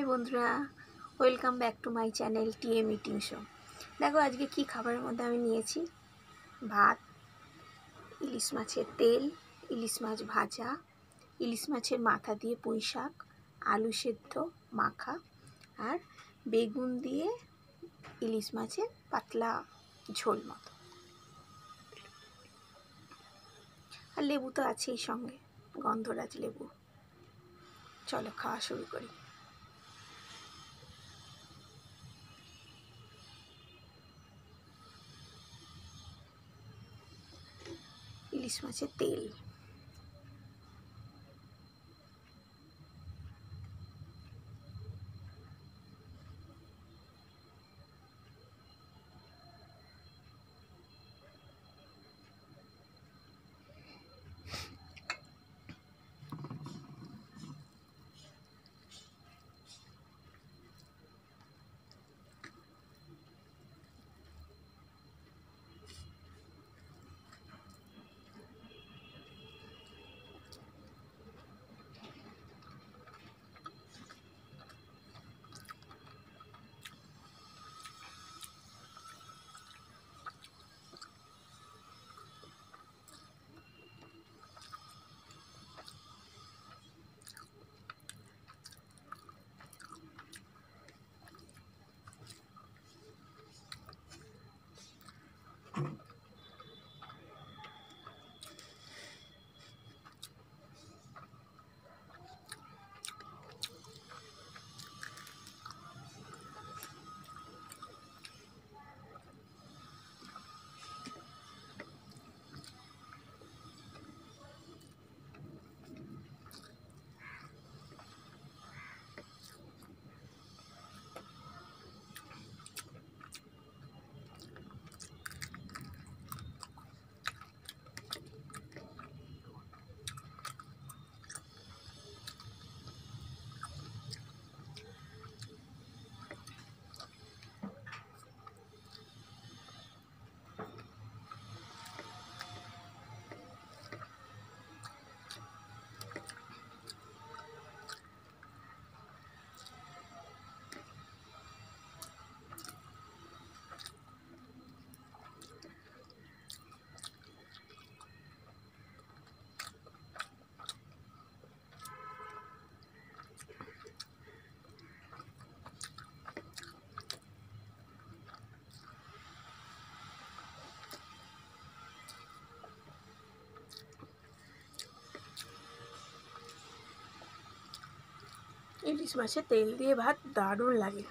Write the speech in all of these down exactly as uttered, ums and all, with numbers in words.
हाय बंधुरा welcome back to my channel T M eating show. देखो आज के कि खबर मध्य हमें निएछि भात, इलिश माछेर तेल, इलिश माछ भाजा, इलिश माछेर माथा दिए पुई शाक, आलू सिद्ध माखा और बेगुन दिए इलिश माछेर पतला झोल मतो और लेबू तो आछेई संगे गंधराज लेबू। चलो खावा शुरू करी। इलिश माछे तेल, इलिश माछे तेल दिए भात दारुण लागे।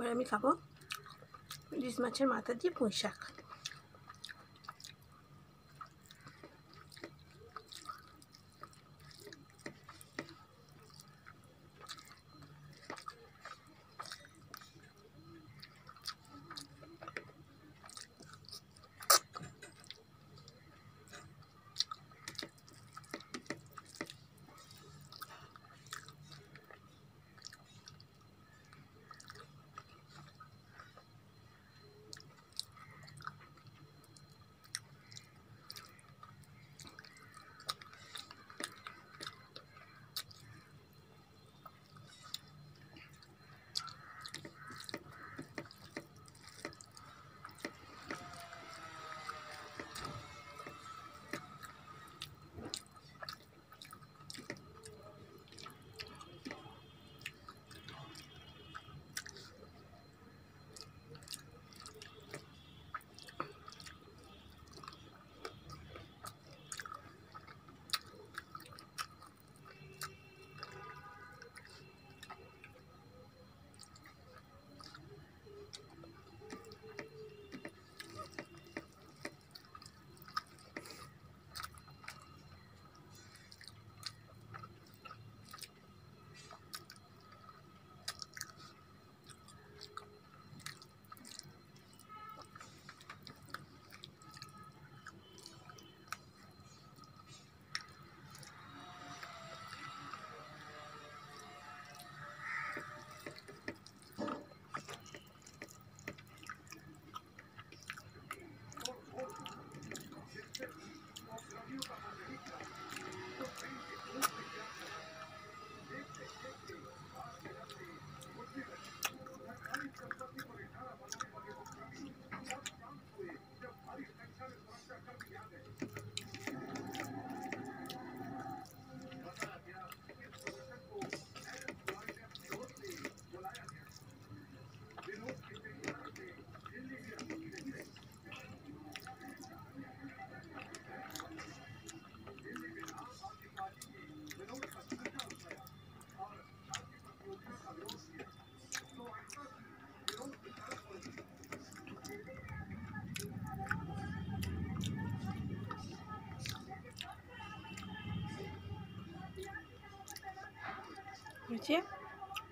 এবার আমি খাবো ইলিশ মাছের মাথা দিয়ে পুঁই শাক।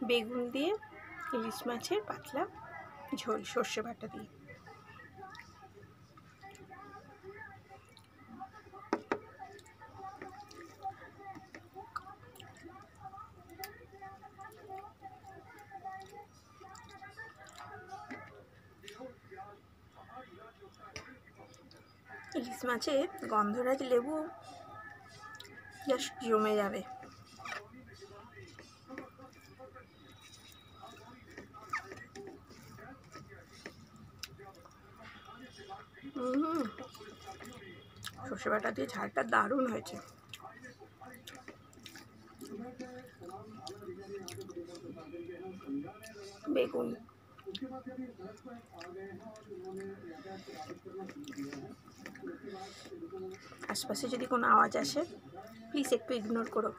বেগুন দিয়ে ইলিশ মাছের পাতলা ঝোল সর্ষে বাটা দিয়ে। ইলিশ মাছে গন্ধরাজ লেবু জাস্ট জমে যাবে। সর্ষে বাটা দিয়ে ঝালটা দারুণ হয়েছে। বেগুন আশপাশে যদি কোনো আওয়াজ আসে প্লিজ একটু ইগনোর করো।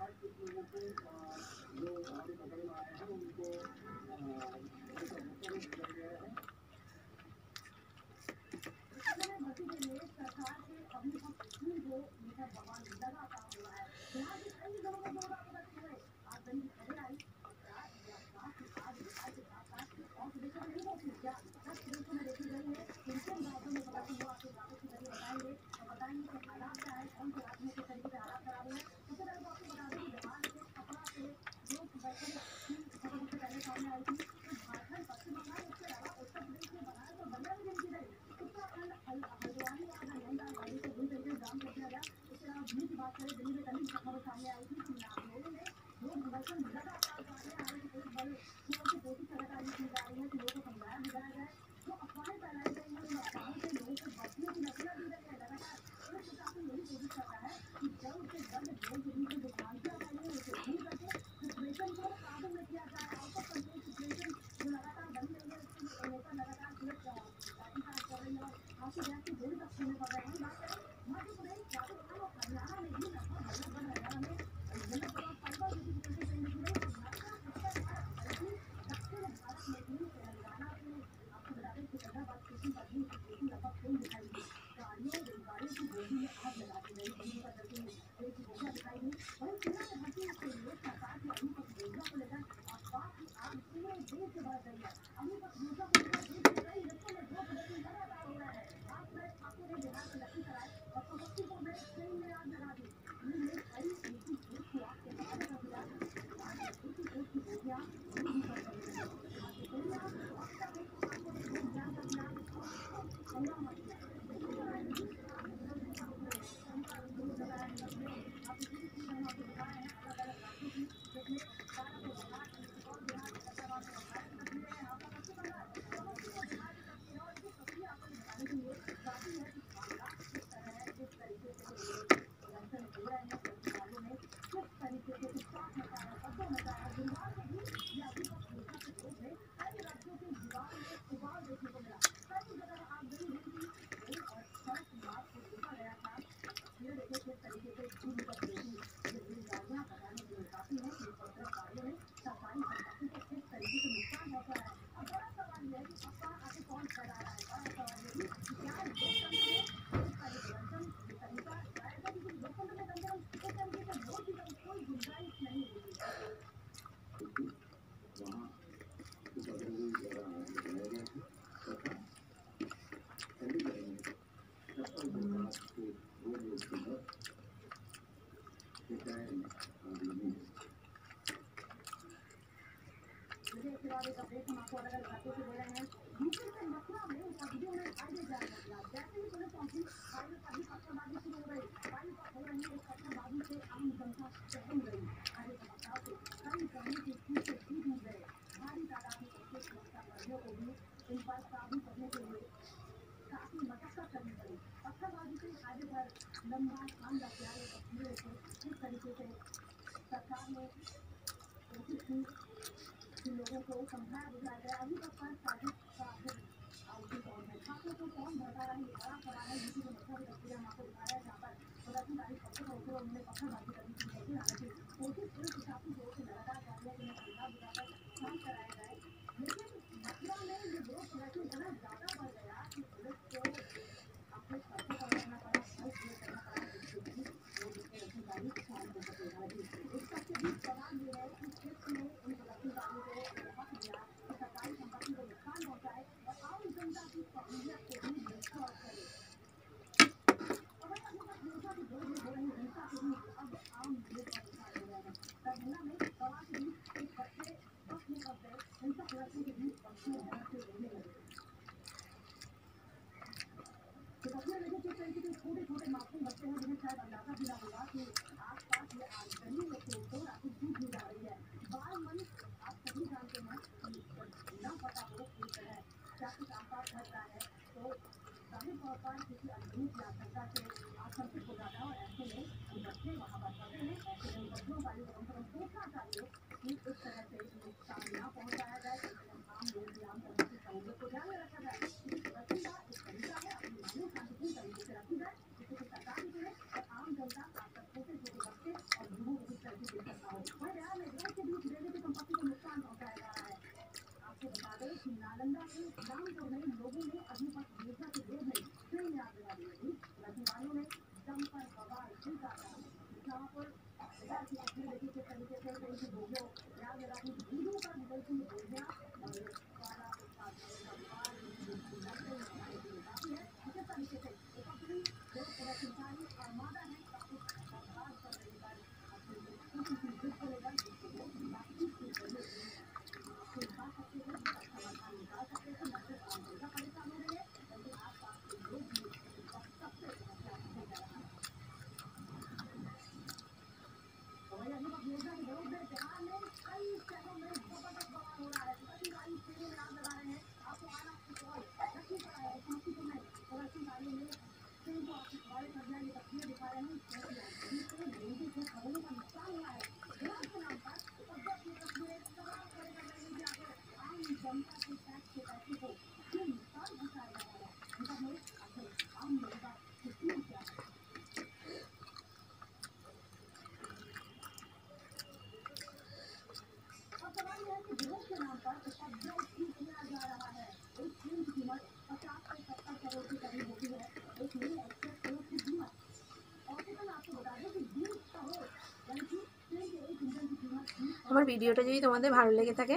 আমার ভিডিওটা যদি তোমাদের ভালো লেগে থাকে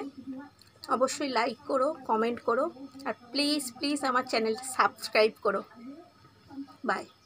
অবশ্যই লাইক করো, কমেন্ট করো আর প্লিজ প্লিজ আমার চ্যানেলটা সাবস্ক্রাইব করো। বাই।